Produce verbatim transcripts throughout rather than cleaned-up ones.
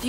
Do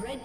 Red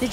Did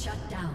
Shut down.